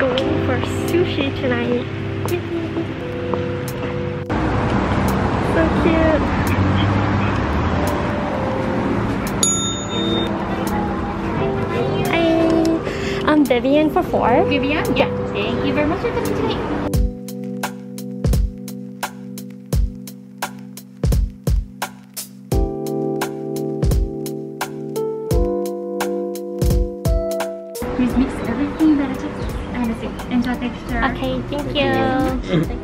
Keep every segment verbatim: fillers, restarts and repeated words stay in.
going for sushi tonight. So cute. Hi, I'm Vivian for four. Vivian? Yeah. Thank you very much for coming tonight. Please mix everything that it takes and it's it. Enjoy texture. Okay, thank you. Thank you.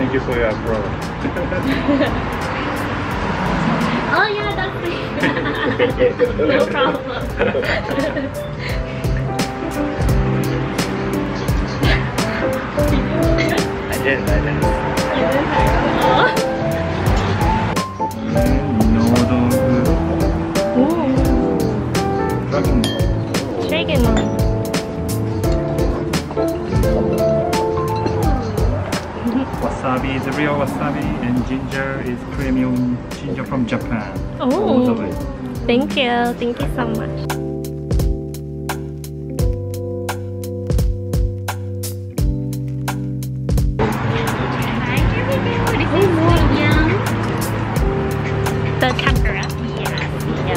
Thank you for your bro. Oh yeah, that's it. No problem. I didn't, I didn't. You didn't have it all. Wasabi is real wasabi and ginger is premium ginger from Japan. Oh, thank you, thank you so much. The tempura. Yeah.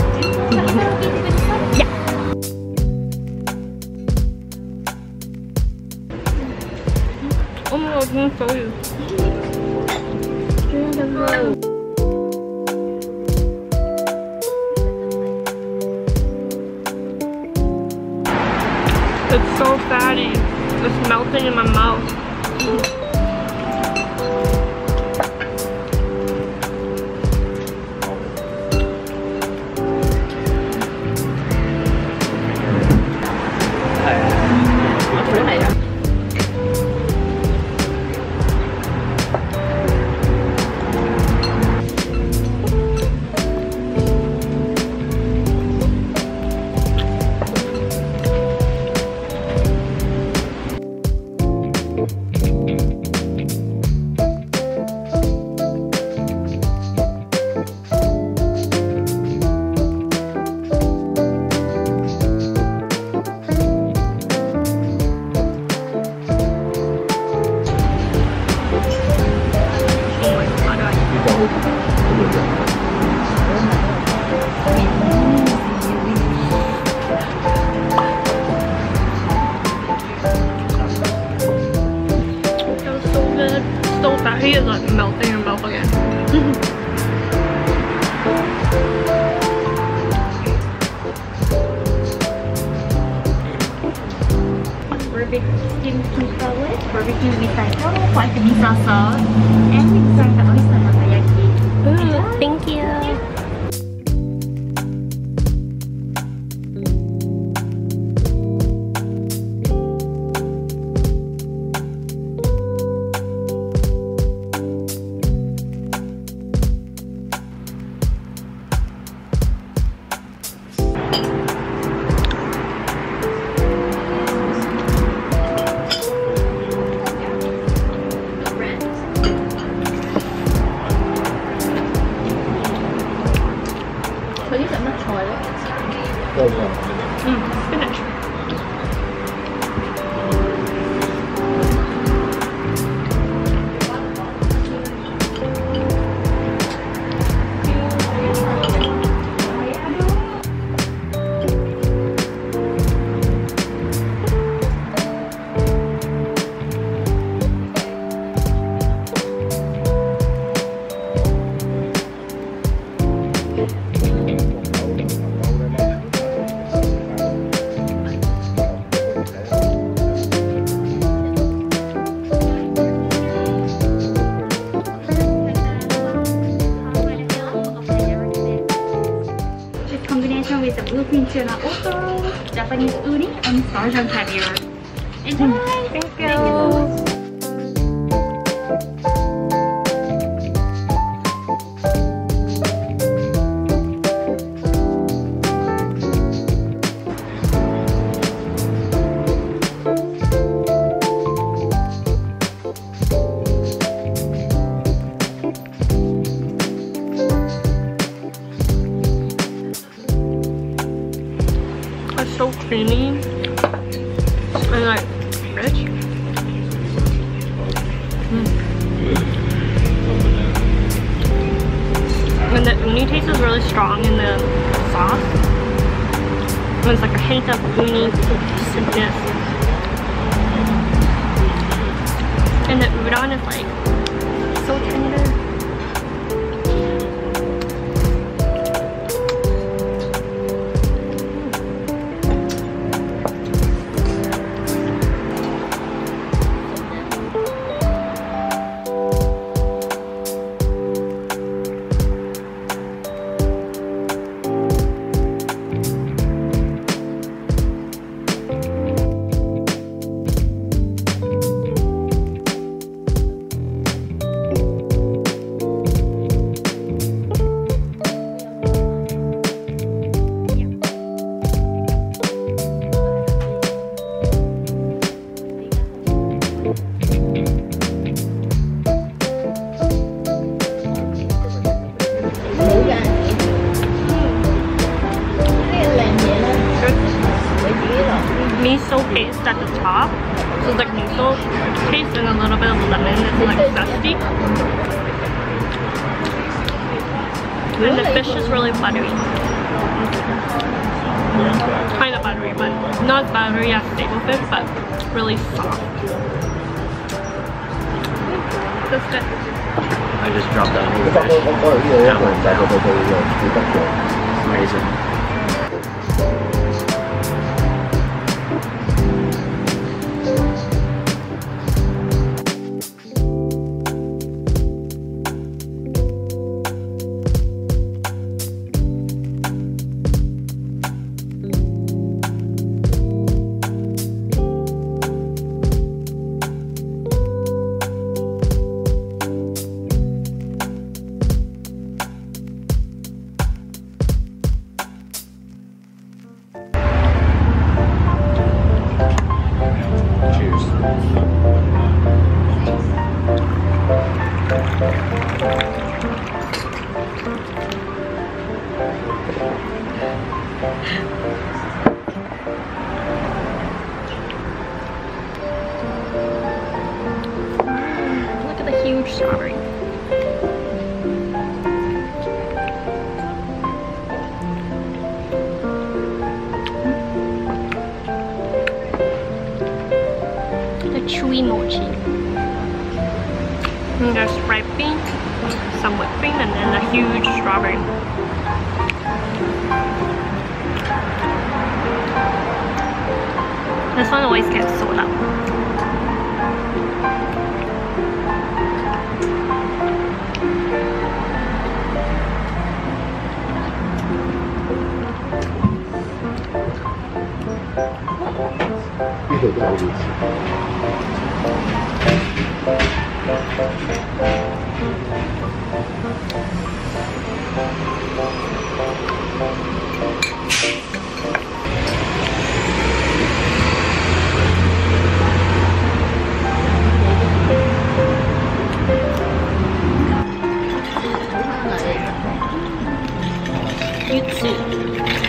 Yeah. Oh my god, I'm so beautiful. It's so fatty. It's melting in my mouth. He is like melting in mouth again. Barbecue with salad, barbecue with taco, white miso sauce, and with some oyster takoyaki. Ooh, thank you. Yeah. Mm, spinach. Minchina Oto, Japanese uri, and Sergeant Caviar. Enjoy! Mm. Thank you! Thank you. It's so creamy and like rich. Mm. And the uni taste is really strong in the sauce. And it's like a hint of uni acidness. And the udon is like so tender. Miso paste at the top, so it's like miso paste and a little bit of lemon. It's like zesty, and the fish is really buttery, kind of buttery, but not buttery as staple fish, but really soft. That's good. I just dropped that whole fish. Yeah. Amazing. Strawberry. The chewy mochi. And there's ripe bean, some whipped cream, and then a huge strawberry. This one always gets sold out.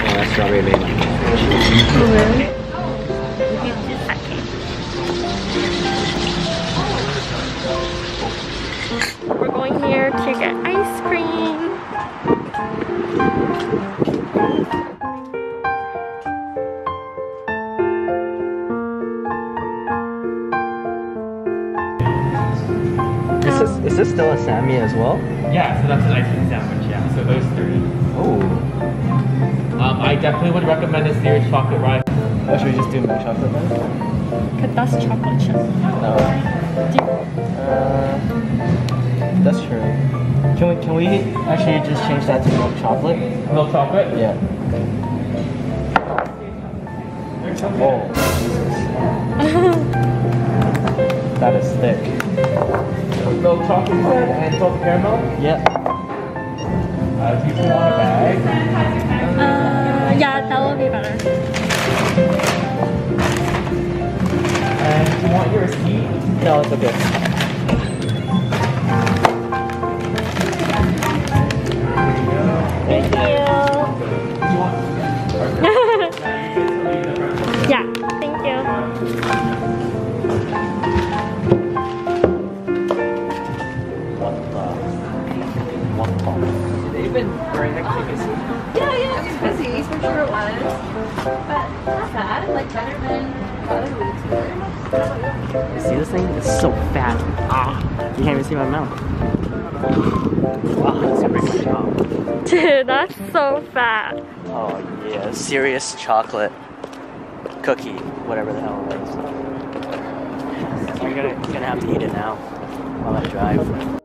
That's strawberry lemon. We're going here to get ice cream. Is this, is this still a Sammy as well? Yeah, so that's an ice cream sandwich, yeah. So those three. Oh. Um, I definitely would recommend this year's chocolate rye. Or should we just do milk chocolate then? Because that's chocolate chip. No. Uh, that's true. Can we, can we actually just change that to milk chocolate? Milk chocolate? Yeah. Oh, that is thick. Milk chocolate and salted caramel? Yep. Uh, do you want a bag? Uh, yeah, that will be better. And do you want your receipt? No, it's okay. Thank you. Yeah, thank you. One box. One box. They've been very hectic. Yeah, yeah, it was busy for sure it was. But not bad. Like better than other weeks were. See this thing? It's so fat. Ah, you can't even see my mouth. Oh, super good job. Dude, that's so fat. Oh yeah, serious chocolate cookie, whatever the hell it is. You're gonna, you're gonna have to eat it now while I drive.